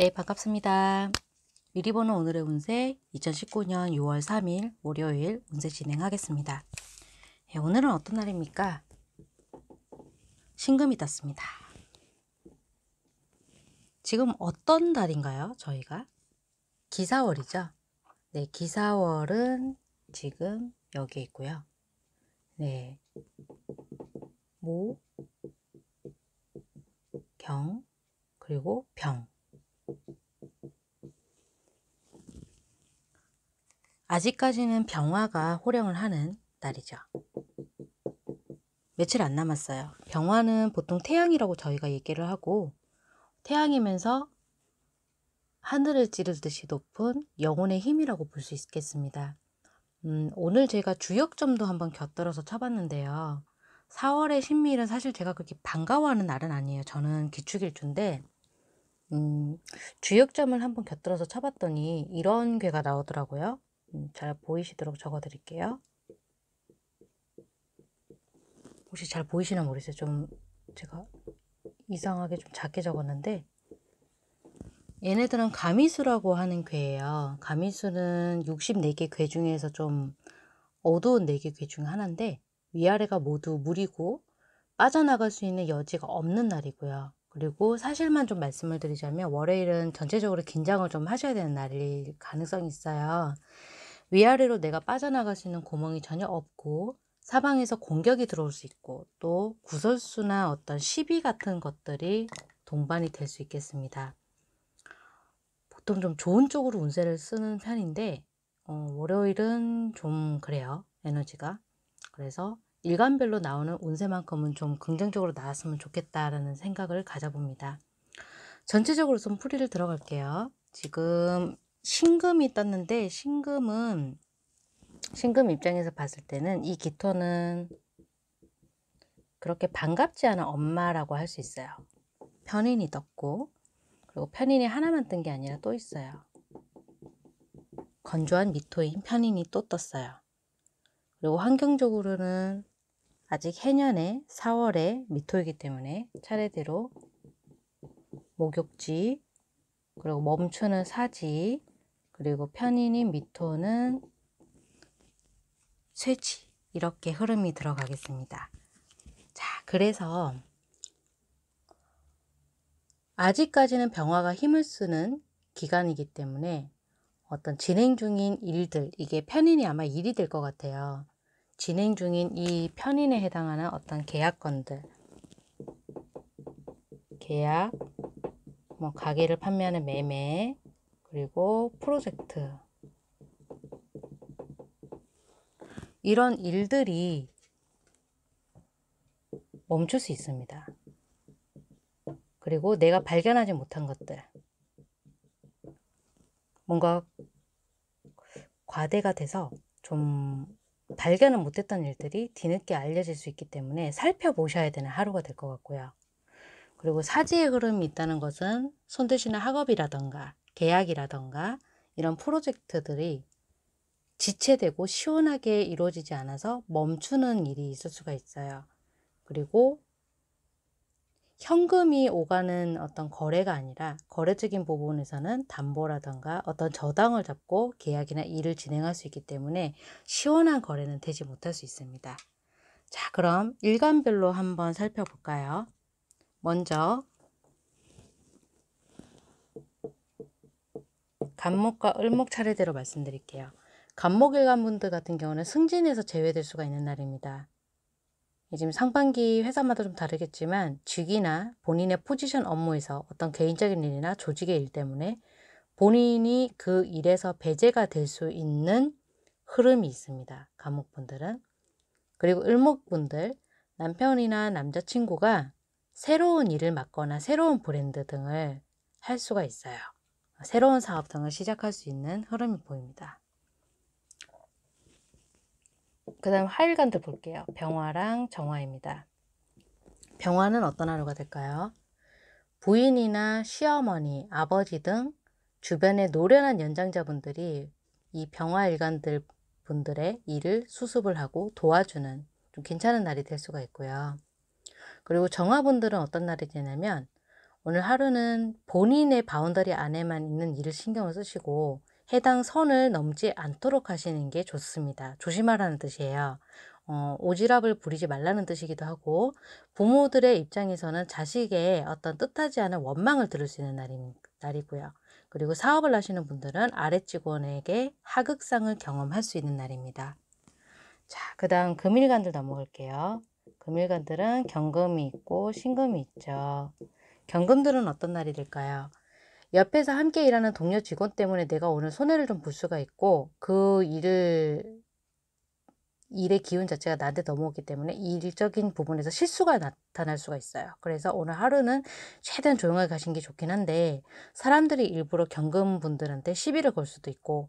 네, 반갑습니다. 미리 보는 오늘의 운세 2019년 6월 3일 월요일 운세 진행하겠습니다. 네, 오늘은 어떤 날입니까? 신금이 떴습니다. 지금 어떤 달인가요? 저희가 기사월이죠. 네, 기사월은 지금 여기 있고요. 네, 모, 경, 그리고 병. 아직까지는 병화가 호령을 하는 날이죠. 며칠 안 남았어요. 병화는 보통 태양이라고 저희가 얘기를 하고, 태양이면서 하늘을 찌르듯이 높은 영혼의 힘이라고 볼 수 있겠습니다. 오늘 제가 주역점도 한번 곁들여서 쳐봤는데요. 4월의 신미일은 사실 제가 그렇게 반가워하는 날은 아니에요. 저는 기축일주인데 주역점을 한번 곁들여서 쳐봤더니 이런 괴가 나오더라고요. 잘 보이시도록 적어드릴게요. 혹시 잘 보이시나 모르겠어요. 좀 제가 이상하게 좀 작게 적었는데, 얘네들은 가미수라고 하는 괴예요. 가미수는 64개 괴 중에서 좀 어두운 4개 괴 중 하나인데, 위아래가 모두 물이고 빠져나갈 수 있는 여지가 없는 날이고요. 그리고 사실만 좀 말씀을 드리자면, 월요일은 전체적으로 긴장을 좀 하셔야 되는 날일 가능성이 있어요. 위아래로 내가 빠져나갈 수 있는 구멍이 전혀 없고, 사방에서 공격이 들어올 수 있고, 또 구설수나 어떤 시비 같은 것들이 동반이 될 수 있겠습니다. 보통 좀 좋은 쪽으로 운세를 쓰는 편인데 월요일은 좀 그래요, 에너지가. 그래서 일간별로 나오는 운세만큼은 좀 긍정적으로 나왔으면 좋겠다라는 생각을 가져봅니다. 전체적으로 좀 풀이를 들어갈게요. 지금 신금이 떴는데, 신금 입장에서 봤을 때는 이 기토는 그렇게 반갑지 않은 엄마라고 할 수 있어요. 편인이 떴고, 그리고 편인이 하나만 뜬 게 아니라 또 있어요. 건조한 미토인 편인이 또 떴어요. 그리고 환경적으로는 아직 해년에 4월에 미토이기 때문에 차례대로 목욕지, 그리고 멈추는 사지, 그리고 편인인 미토는 쇠지, 이렇게 흐름이 들어가겠습니다. 자, 그래서 아직까지는 병화가 힘을 쓰는 기간이기 때문에 어떤 진행 중인 일들, 이게 편인이 아마 일이 될 것 같아요. 진행 중인 이 편인에 해당하는 어떤 계약건들, 계약, 뭐 가게를 판매하는 매매, 그리고 프로젝트, 이런 일들이 멈출 수 있습니다. 그리고 내가 발견하지 못한 것들, 뭔가 과대가 돼서 좀 발견을 못했던 일들이 뒤늦게 알려질 수 있기 때문에 살펴보셔야 되는 하루가 될 것 같고요. 그리고 사지의 흐름이 있다는 것은 손대시는 학업이라던가 계약이라던가 이런 프로젝트들이 지체되고 시원하게 이루어지지 않아서 멈추는 일이 있을 수가 있어요. 그리고 현금이 오가는 어떤 거래가 아니라 거래적인 부분에서는 담보라던가 어떤 저당을 잡고 계약이나 일을 진행할 수 있기 때문에 시원한 거래는 되지 못할 수 있습니다. 자, 그럼 일간별로 한번 살펴볼까요? 먼저 간목과 을목 차례대로 말씀드릴게요. 간목일간분들 같은 경우는 승진에서 제외될 수가 있는 날입니다. 지금 상반기 회사마다 좀 다르겠지만, 직위나 본인의 포지션 업무에서 어떤 개인적인 일이나 조직의 일 때문에 본인이 그 일에서 배제가 될 수 있는 흐름이 있습니다. 간목분들은. 그리고 을목분들, 남편이나 남자친구가 새로운 일을 맡거나 새로운 브랜드 등을 할 수가 있어요. 새로운 사업 등을 시작할 수 있는 흐름이 보입니다. 그 다음 화일간들 볼게요. 병화랑 정화입니다. 병화는 어떤 하루가 될까요? 부인이나 시어머니, 아버지 등 주변의 노련한 연장자분들이 이 병화일간들 분들의 일을 수습을 하고 도와주는 좀 괜찮은 날이 될 수가 있고요. 그리고 정화분들은 어떤 날이 되냐면 오늘 하루는 본인의 바운더리 안에만 있는 일을 신경을 쓰시고 해당 선을 넘지 않도록 하시는 게 좋습니다. 조심하라는 뜻이에요. 오지랖을 부리지 말라는 뜻이기도 하고, 부모들의 입장에서는 자식의 어떤 뜻하지 않은 원망을 들을 수 있는 날이고요. 그리고 사업을 하시는 분들은 아래 직원에게 하극상을 경험할 수 있는 날입니다. 자, 그 다음 금일간들 넘어갈게요. 금일간들은 경금이 있고 신금이 있죠. 경금들은 어떤 날이 될까요? 옆에서 함께 일하는 동료 직원 때문에 내가 오늘 손해를 좀 볼 수가 있고, 그 일의 기운 자체가 나한테 넘어오기 때문에 일적인 부분에서 실수가 나타날 수가 있어요. 그래서 오늘 하루는 최대한 조용하게 가신 게 좋긴 한데, 사람들이 일부러 경금분들한테 시비를 걸 수도 있고,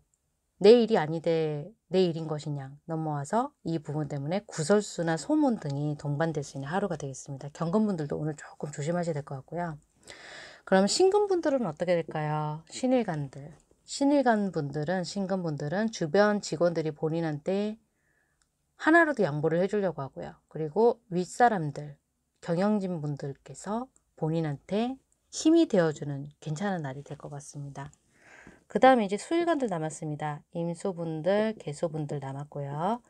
내 일이 아니되 내 일인 것이냐 넘어와서 이 부분 때문에 구설수나 소문 등이 동반될 수 있는 하루가 되겠습니다. 경금분들도 오늘 조금 조심하셔야 될 것 같고요. 그럼 신금분들은 어떻게 될까요? 신금분들은 주변 직원들이 본인한테 하나라도 양보를 해주려고 하고요. 그리고 윗사람들, 경영진 분들께서 본인한테 힘이 되어주는 괜찮은 날이 될 것 같습니다. 그 다음에 이제 수일간들 남았습니다. 임수분들, 계수분들 남았고요.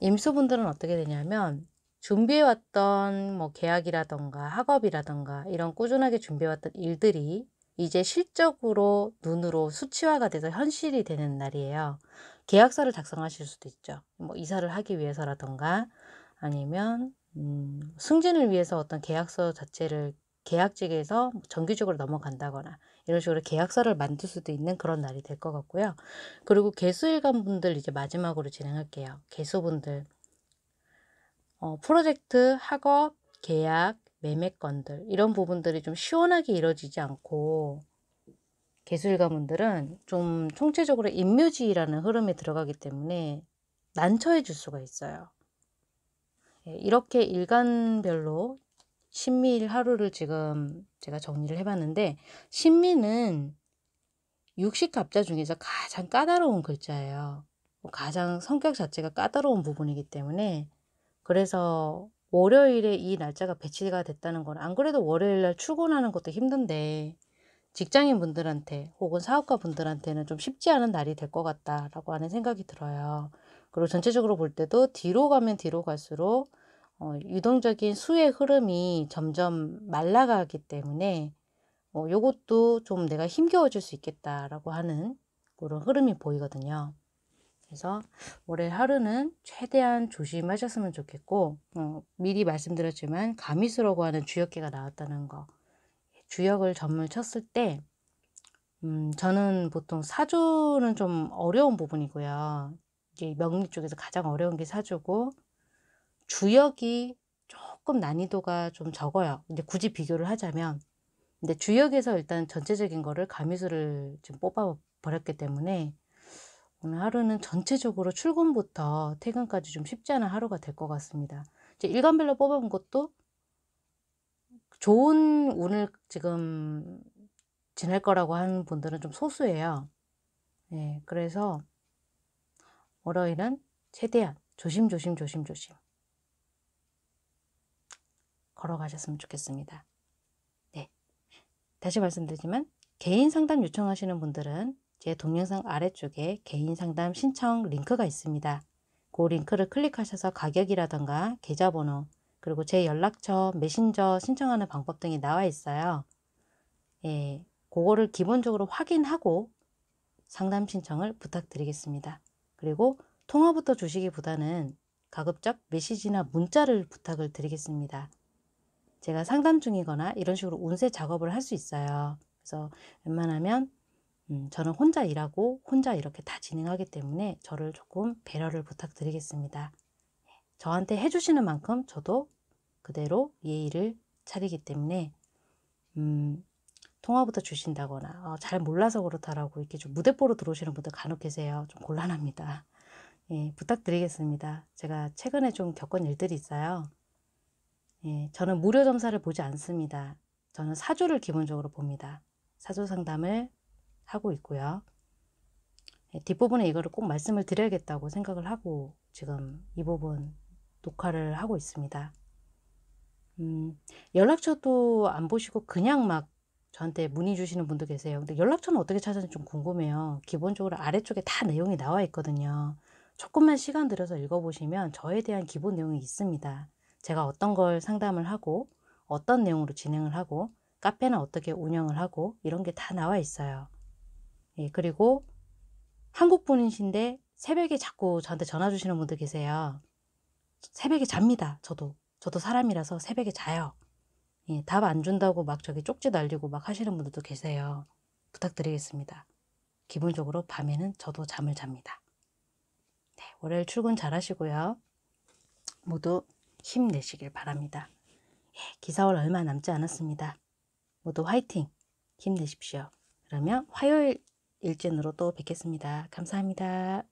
임수분들은 어떻게 되냐면, 준비해왔던 계약이라던가 학업이라던가 이런 꾸준하게 준비해왔던 일들이 이제 실적으로 눈으로 수치화가 돼서 현실이 되는 날이에요. 계약서를 작성하실 수도 있죠. 이사를 하기 위해서라던가 아니면 승진을 위해서 어떤 계약서 자체를 계약직에서 정규직으로 넘어간다거나 이런 식으로 계약서를 만들 수도 있는 그런 날이 될 것 같고요. 그리고 계수일간 분들 이제 마지막으로 진행할게요. 계수분들 프로젝트, 학업, 계약, 매매건들 이런 부분들이 좀 시원하게 이루어지지 않고 계수일간 분들은 좀 총체적으로 인묘지라는 흐름에 들어가기 때문에 난처해질 수가 있어요. 이렇게 일간별로 신미일 하루를 지금 제가 정리를 해봤는데, 신미는 60갑자 중에서 가장 까다로운 글자예요. 가장 성격 자체가 까다로운 부분이기 때문에, 그래서 월요일에 이 날짜가 배치가 됐다는 건 안 그래도 월요일날 출근하는 것도 힘든데 직장인 분들한테 혹은 사업가 분들한테는 좀 쉽지 않은 날이 될 것 같다라고 하는 생각이 들어요. 그리고 전체적으로 볼 때도 뒤로 가면 뒤로 갈수록 유동적인 수의 흐름이 점점 말라가기 때문에 요것도 좀 내가 힘겨워질 수 있겠다라고 하는 그런 흐름이 보이거든요. 그래서 올해 하루는 최대한 조심하셨으면 좋겠고, 미리 말씀드렸지만 가미수라고 하는 주역계가 나왔다는 거, 주역을 점을 쳤을 때 저는 보통 사주는 좀 어려운 부분이고요. 이게 명리 쪽에서 가장 어려운 게 사주고, 주역이 조금 난이도가 좀 적어요. 근데 굳이 비교를 하자면, 근데 주역에서 일단 전체적인 거를 가미수를 지금 뽑아버렸기 때문에 오늘 하루는 전체적으로 출근부터 퇴근까지 좀 쉽지 않은 하루가 될 것 같습니다. 이제 일간별로 뽑아본 것도 좋은 운을 지금 지낼 거라고 하는 분들은 좀 소수예요. 네, 그래서 월요일은 최대한 조심 걸어가셨으면 좋겠습니다. 네, 다시 말씀드리지만 개인 상담 요청하시는 분들은 제 동영상 아래쪽에 개인 상담 신청 링크가 있습니다. 그 링크를 클릭하셔서 가격이라던가 계좌번호, 그리고 제 연락처, 메신저 신청하는 방법 등이 나와 있어요. 예, 그거를 기본적으로 확인하고 상담 신청을 부탁드리겠습니다. 그리고 통화부터 주시기보다는 가급적 메시지나 문자를 부탁을 드리겠습니다. 제가 상담 중이거나 이런 식으로 운세 작업을 할 수 있어요. 그래서 웬만하면 저는 혼자 일하고 혼자 이렇게 다 진행하기 때문에 저를 조금 배려를 부탁드리겠습니다. 저한테 해주시는 만큼 저도 그대로 예의를 차리기 때문에 통화부터 주신다거나 잘 몰라서 그렇다라고 이렇게 좀 무대뽀로 들어오시는 분들 간혹 계세요. 좀 곤란합니다. 예, 부탁드리겠습니다. 제가 최근에 좀 겪은 일들이 있어요. 예, 저는 무료 점사를 보지 않습니다. 저는 사주를 기본적으로 봅니다. 사주 상담을 하고 있고요. 뒷부분에 이거를 꼭 말씀을 드려야겠다고 생각을 하고 지금 이 부분 녹화를 하고 있습니다. 연락처도 안 보시고 그냥 막 저한테 문의 주시는 분도 계세요. 근데 연락처는 어떻게 찾았는지 좀 궁금해요. 기본적으로 아래쪽에 다 내용이 나와 있거든요. 조금만 시간 들여서 읽어보시면 저에 대한 기본 내용이 있습니다. 제가 어떤 걸 상담을 하고 어떤 내용으로 진행을 하고 카페는 어떻게 운영을 하고 이런 게 다 나와 있어요. 예, 그리고 한국 분이신데 새벽에 자꾸 저한테 전화 주시는 분도 계세요. 새벽에 잡니다. 저도 사람이라서 새벽에 자요. 예, 답 안 준다고 막 저기 쪽지 날리고 막 하시는 분들도 계세요. 부탁드리겠습니다. 기본적으로 밤에는 저도 잠을 잡니다. 네, 월요일 출근 잘 하시고요. 모두 힘내시길 바랍니다. 예, 기사월 얼마 남지 않았습니다. 모두 화이팅! 힘내십시오. 그러면 화요일 일진으로 또 뵙겠습니다. 감사합니다.